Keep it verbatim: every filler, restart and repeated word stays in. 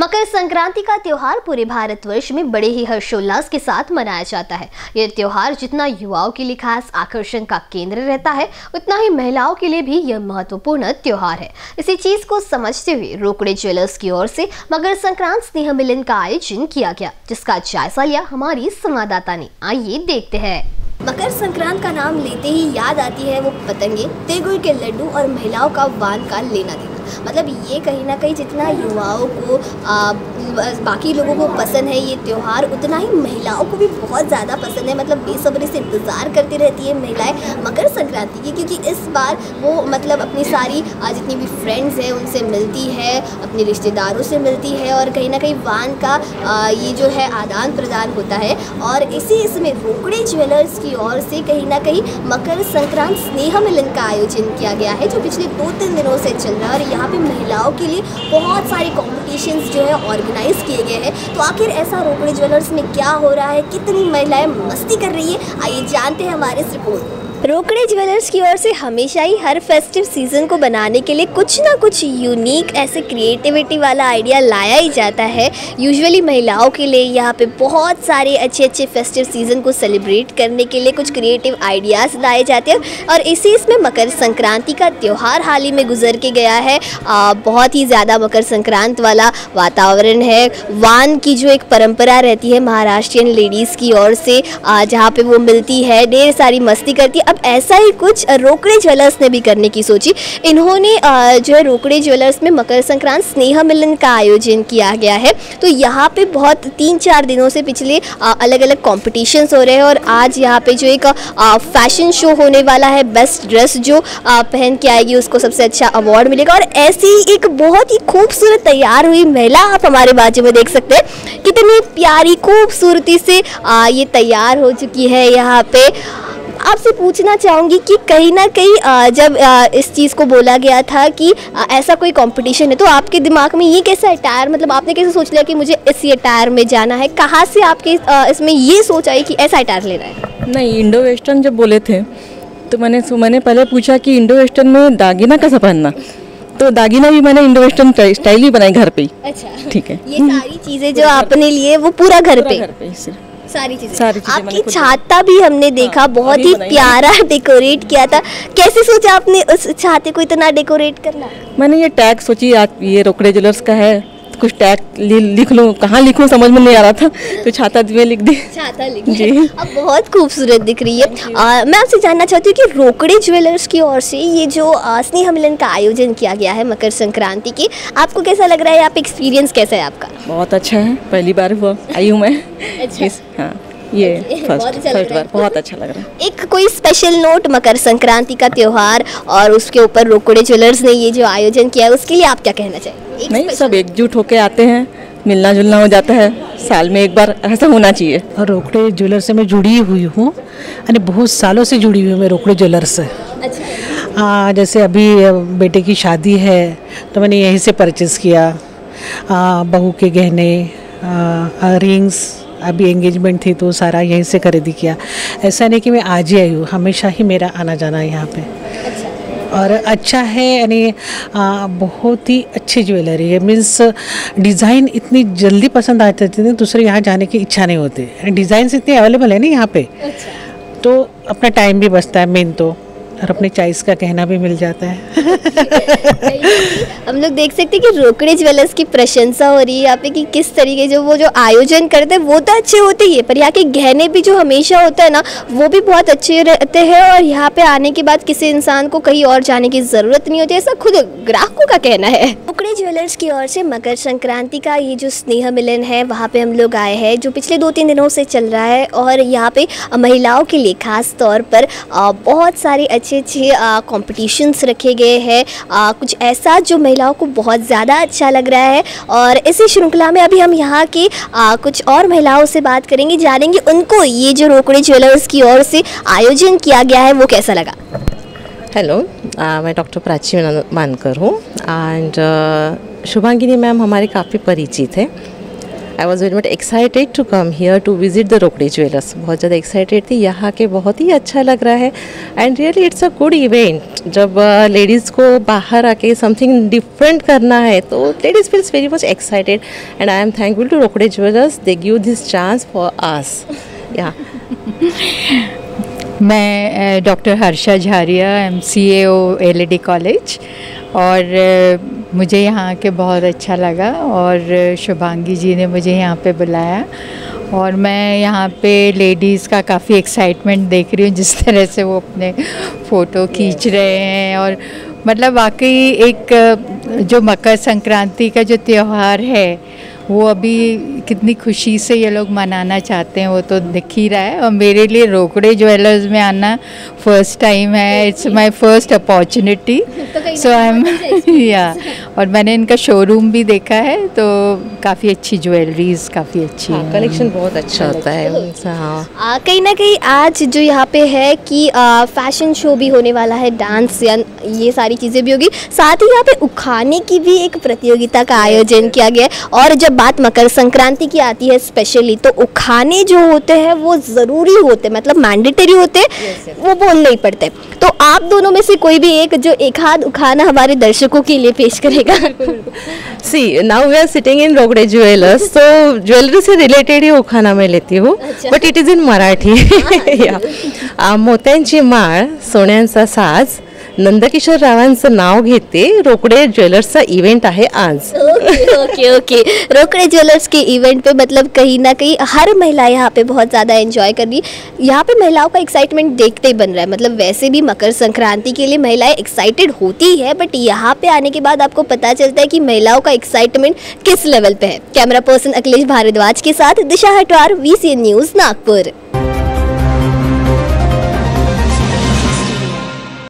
मकर संक्रांति का त्यौहार पूरे भारतवर्ष में बड़े ही हर्षोल्लास के साथ मनाया जाता है। ये त्यौहार जितना युवाओं के लिए खास आकर्षण का केंद्र रहता है, उतना ही महिलाओं के लिए भी यह महत्वपूर्ण त्यौहार है। इसी चीज को समझते हुए रोकड़े ज्वेलर्स की ओर से मकर संक्रांत स्नेह मिलन का आयोजन किया गया, जिसका जायजा लिया हमारी संवाददाता ने। आइए देखते हैं। मकर संक्रांत का नाम लेते ही याद आती है वो पतंगे, तिलगुड़ के लड्डू और महिलाओं का वान का लेना देना। मतलब ये कहीं ना कहीं जितना युवाओं को आ, बाकी लोगों को पसंद है ये त्यौहार, उतना ही महिलाओं को भी बहुत ज़्यादा पसंद है। मतलब बेसब्री से इंतज़ार करती रहती है महिलाएं मकर संक्रांति की, क्योंकि इस बार वो मतलब अपनी सारी जितनी भी फ्रेंड्स हैं उनसे मिलती है, अपने रिश्तेदारों से मिलती है और कहीं ना कहीं वान का आ, ये जो है आदान प्रदान होता है। और इसी इसमें रोकड़े ज्वेलर्स की ओर से कहीं ना कहीं मकर संक्रांत स्नेह मिलन का आयोजन किया गया है, जो पिछले दो तीन दिनों से चल रहा है। और यहाँ पे महिलाओं के लिए बहुत सारे कॉम्पिटिशन्स जो है ऑर्गेनाइज किए गए हैं। तो आखिर ऐसा रोकड़े ज्वेलर्स में क्या हो रहा है, कितनी महिलाएं मस्ती कर रही है, आइए जानते हैं हमारे इस रिपोर्ट। रोकड़े ज्वेलर्स की ओर से हमेशा ही हर फेस्टिव सीजन को बनाने के लिए कुछ ना कुछ यूनिक ऐसे क्रिएटिविटी वाला आइडिया लाया ही जाता है। यूजुअली महिलाओं के लिए यहाँ पे बहुत सारे अच्छे अच्छे फेस्टिव सीजन को सेलिब्रेट करने के लिए कुछ क्रिएटिव आइडियाज़ लाए जाते हैं। और इसी इसमें मकर संक्रांति का त्यौहार हाल ही में गुजर के गया है। आ, बहुत ही ज़्यादा मकर संक्रांत वाला वातावरण है। वान की जो एक परंपरा रहती है महाराष्ट्रियन लेडीज़ की ओर से, जहाँ पर वो मिलती है, ढेर सारी मस्ती करती है। अब ऐसा ही कुछ रोकड़े ज्वेलर्स ने भी करने की सोची। इन्होंने जो है रोकड़े ज्वेलर्स में मकर संक्रांत स्नेह मिलन का आयोजन किया गया है। तो यहाँ पे बहुत तीन चार दिनों से पिछले अलग अलग कॉम्पिटिशन्स हो रहे हैं। और आज यहाँ पे जो एक फैशन शो होने वाला है, बेस्ट ड्रेस जो पहन के आएगी उसको सबसे अच्छा अवार्ड मिलेगा। और ऐसी एक बहुत ही खूबसूरत तैयार हुई महिला आप हमारे बाजू में देख सकते हैं, कितनी प्यारी खूबसूरती से ये तैयार हो चुकी है। यहाँ पे आपसे पूछना चाहूँगी कि कहीं ना कहीं जब इस चीज़ को बोला गया था कि ऐसा कोई कंपटीशन है, तो आपके दिमाग में ये कैसा अटायर, मतलब आपने कैसे सोच लिया कि मुझे इसी अटायर में जाना है? कहाँ से आपके इसमें ये सोच आई कि ऐसा अटायर लेना है? नहीं, इंडो वेस्टर्न जब बोले थे तो मैंने मैंने पहले पूछा कि इंडो वेस्टर्न में दागिना कैसा पहनना, तो दागिना भी मैंने इंडो वेस्टर्न स्टाइल ही बनाई घर पे। अच्छा, ठीक है। ये सारी चीज़ें जो आपने लिए वो पूरा घर पे, सारी चीजें। आपकी छाता भी हमने देखा, हाँ, बहुत ही प्यारा डेकोरेट किया था। कैसे सोचा आपने उस छाते को इतना डेकोरेट करना? मैंने ये टैग सोची, आज ये रोकड़े ज्वेलर्स का है, कुछ टैग लिख लूँ, कहाँ लिखूँ समझ में नहीं आ रहा था, तो छाता में लिख दी। छाता लिख दी, अब बहुत खूबसूरत दिख रही है। आ, मैं आपसे जानना चाहती हूँ कि रोकड़े ज्वेलर्स की ओर से ये जो स्नेह मिलन का आयोजन किया गया है मकर संक्रांति की, आपको कैसा लग रहा है? आप एक्सपीरियंस कैसा है आपका? बहुत अच्छा है, पहली बार हुआ आई हूँ मैं। अच्छा, हाँ, ये फर्स्ट फर्स्ट बार, बहुत अच्छा लग रहा है। एक कोई स्पेशल नोट मकर संक्रांति का त्यौहार और उसके ऊपर रोकड़े ज्वेलर्स ने ये जो आयोजन किया है, उसके लिए आप क्या कहना चाहेंगे? नहीं, सब एकजुट होकर आते हैं, मिलना जुलना हो जाता है, साल में एक बार ऐसा होना चाहिए। और रोकड़े ज्वेलर्स से मैं जुड़ी हुई हूँ, यानी बहुत सालों से जुड़ी हुई हूँ मैं रोकड़े ज्वेलर्स से। अच्छा। जैसे अभी बेटे की शादी है तो मैंने यहीं से परचेज़ किया, बहू के गहने, रिंग्स, अभी एंगेजमेंट थी तो सारा यहीं से खरीदी किया। ऐसा नहीं कि मैं आज ही आई हूँ, हमेशा ही मेरा आना जाना है यहाँ पे। अच्छा। और अच्छा है, यानी बहुत ही अच्छी ज्वेलरी है, मीन्स डिज़ाइन इतनी जल्दी पसंद आ जाती है, दूसरे यहाँ जाने की इच्छा नहीं होती। डिज़ाइंस इतने अवेलेबल है ना यहाँ पे। अच्छा। तो अपना टाइम भी बचता है मेन तो, और अपने चॉइस का कहना भी मिल जाता है। हम लोग देख सकते हैं कि रोकड़े ज्वेलर्स की प्रशंसा हो रही है यहाँ पे कि किस तरीके जो वो जो आयोजन करते हैं वो तो अच्छे होते ही है, पर यहाँ के गहने भी जो हमेशा होता है ना वो भी बहुत अच्छे रहते हैं। और यहाँ पे आने के बाद किसी इंसान को कहीं और जाने की ज़रूरत नहीं होती, ऐसा खुद ग्राहकों का कहना है। रोकड़े ज्वेलर्स की ओर से मकर संक्रांति का ये जो स्नेह मिलन है वहाँ पर हम लोग आए हैं, जो पिछले दो तीन दिनों से चल रहा है। और यहाँ पे महिलाओं के लिए ख़ास तौर पर बहुत सारे अच्छे अच्छे कॉम्पिटिशन्स रखे गए हैं, कुछ ऐसा जो महिलाओं को बहुत ज़्यादा अच्छा लग रहा है। और इसी श्रृंखला में अभी हम यहाँ की कुछ और महिलाओं से बात करेंगे, जानेंगे उनको ये जो रोकड़े ज्वेलर्स की ओर से आयोजन किया गया है वो कैसा लगा। हेलो, मैं डॉक्टर प्राची मानकर हूँ एंड शुभांगिनी मैम हमारे काफ़ी परिचित हैं। I was very much excited to come here to visit the Rokade jewellers. बहुत ज़्यादा एक्साइटेड थी, यहाँ के बहुत ही अच्छा लग रहा है and really it's a good event. जब लेडीज़ को बाहर आके समथिंग डिफरेंट करना है तो ladies feels very much excited and I am thankful to Rokade jewellers, they give this chance for us. या मैं doctor Harsha Jharia, M C A O L A D college, और मुझे यहाँ के बहुत अच्छा लगा और शुभांगी जी ने मुझे यहाँ पे बुलाया और मैं यहाँ पे लेडीज़ का काफ़ी एक्साइटमेंट देख रही हूँ, जिस तरह से वो अपने फ़ोटो खींच रहे हैं। और मतलब वाकई एक जो मकर संक्रांति का जो त्यौहार है वो अभी कितनी खुशी से ये लोग मनाना चाहते हैं वो तो दिख ही रहा है। और मेरे लिए रोकड़े ज्वेलर्स में आना फर्स्ट टाइम है, it's my first opportunity, so I am yeah. और मैंने इनका शोरूम भी देखा है तो काफ़ी अच्छी ज्वेलरीज, काफ़ी अच्छी कलेक्शन, बहुत अच्छा होता है। कहीं ना कहीं आज जो यहाँ पे है कि फैशन शो भी होने वाला है, डांस या ये सारी चीज़ें भी होगी, साथ ही यहाँ पे उखाने की भी एक प्रतियोगिता का आयोजन किया गया है। और जब बात मकर संक्रांति की आती है स्पेशली तो उखाने जो होते हैं वो ज़रूरी होते हैं, मतलब मैंडेटरी होते हैं, yes, yes. वो बोलने ही पड़ते हैं। तो आप दोनों में से कोई भी एक जो एक हाथ उखाना हमारे दर्शकों के लिए पेश करेगा। See now we are sitting in Rokade jewellers, तो ज्वेलरी से रिलेटेड ही उखाना मैं लेती हूँ, but it is in Marathi. मोत्यांची माळ सोन्यांचा साज, नंदकिशोर रावांचं नाव घेते, रोकड़े ज्वेलर्सचा इवेंट है आज। Okay okay okay Rokade jewellers के इवेंट पे मतलब कहीं ना कहीं हर महिला यहाँ पे बहुत ज़्यादा एंजॉय कर रही है। यहाँ पे महिलाओं का एक्साइटमेंट देखते ही बन रहा है, मतलब वैसे भी मकर संक्रांति के लिए महिलाएं एक्साइटेड होती है, बट यहाँ पे आने के बाद आपको पता चलता है कि महिलाओं का एक्साइटमेंट किस लेवल पे है। कैमरा पर्सन अखिलेश भारद्वाज के साथ दिशा हटवार, वीसी न्यूज़, नागपुर।